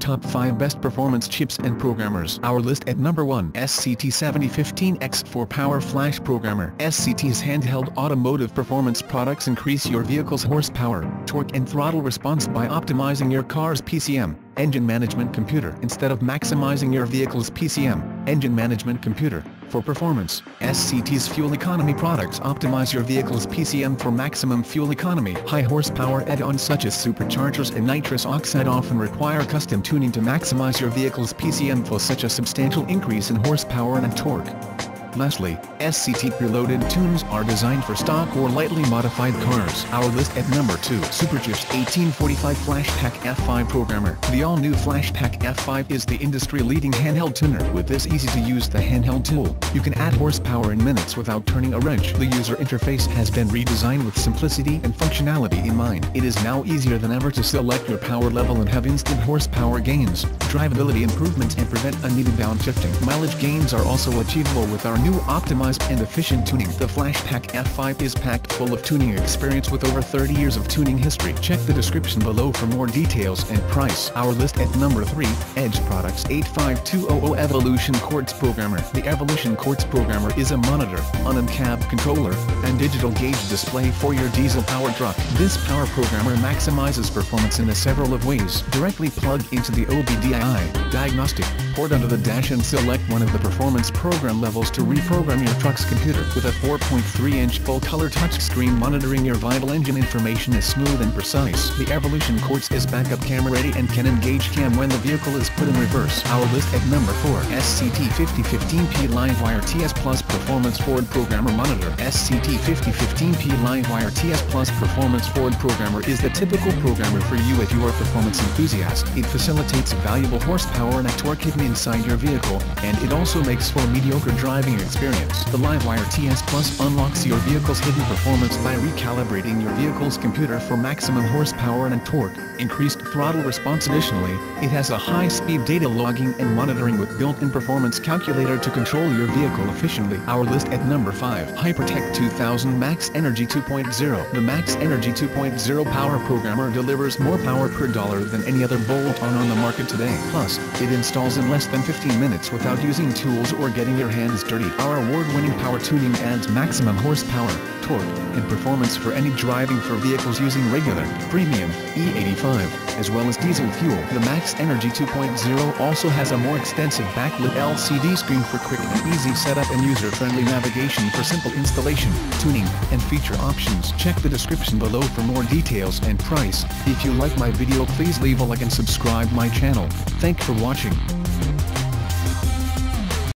Top 5 Best Performance Chips and Programmers. Our list at number 1. SCT 7015 X4 Power Flash Programmer. SCT's handheld automotive performance products increase your vehicle's horsepower, torque and throttle response by optimizing your car's PCM, engine management computer. Instead of maximizing your vehicle's PCM, engine management computer, for performance, SCT's fuel economy products optimize your vehicle's PCM for maximum fuel economy. High horsepower add-ons such as superchargers and nitrous oxide often require custom tuning to maximize your vehicle's PCM for such a substantial increase in horsepower and torque. Lastly, SCT preloaded tunes are designed for stock or lightly modified cars. Our list at number 2. Superchips 1845 Flashpaq F5 Programmer. The all-new Flashpaq F5 is the industry-leading handheld tuner. With this easy-to-use the handheld tool, you can add horsepower in minutes without turning a wrench. The user interface has been redesigned with simplicity and functionality in mind. It is now easier than ever to select your power level and have instant horsepower gains, drivability improvements and prevent unneeded downshifting. Mileage gains are also achievable with our new optimized and efficient tuning. The Flashpaq F5 is packed full of tuning experience with over 30 years of tuning history. Check the description below for more details and price. Our list at number 3, Edge Products 85200 Evolution CTS Programmer. The Evolution CTS Programmer is a monitor, on-cab controller, and digital gauge display for your diesel power truck. This power programmer maximizes performance in several of ways. Directly plug into the OBDII diagnostic port under the dash and select one of the performance program levels to reprogram your truck's computer. With a 4.3-inch full-color touchscreen monitoring your vital engine information is smooth and precise. The Evolution CTS is backup camera ready and can engage cam when the vehicle is put in reverse. Our list at number 4. SCT 5015P Livewire TS Plus Performance Ford Programmer Monitor. SCT 5015P Livewire TS Plus Performance Ford Programmer is the typical programmer for you if you are a performance enthusiast. It facilitates valuable horsepower and torque hidden inside your vehicle, and it also makes for mediocre driving experience. The Livewire TS Plus unlocks your vehicle's hidden performance by recalibrating your vehicle's computer for maximum horsepower and torque, increased throttle response. Additionally, it has a high-speed data logging and monitoring with built-in performance calculator to control your vehicle efficiently. Our list at number 5. Hypertech 2000 Max Energy 2.0. The Max Energy 2.0 Power Programmer delivers more power per dollar than any other bolt-on on the market today. Plus, it installs in less than 15 minutes without using tools or getting your hands dirty. Our award-winning power tuning adds maximum horsepower, torque, and performance for any driving for vehicles using regular, premium, E85, as well as diesel fuel. The Max Energy 2.0 also has a more extensive backlit LCD screen for quick and easy setup and user-friendly navigation for simple installation, tuning, and feature options. Check the description below for more details and price. If you like my video, please leave a like and subscribe my channel. Thanks for watching.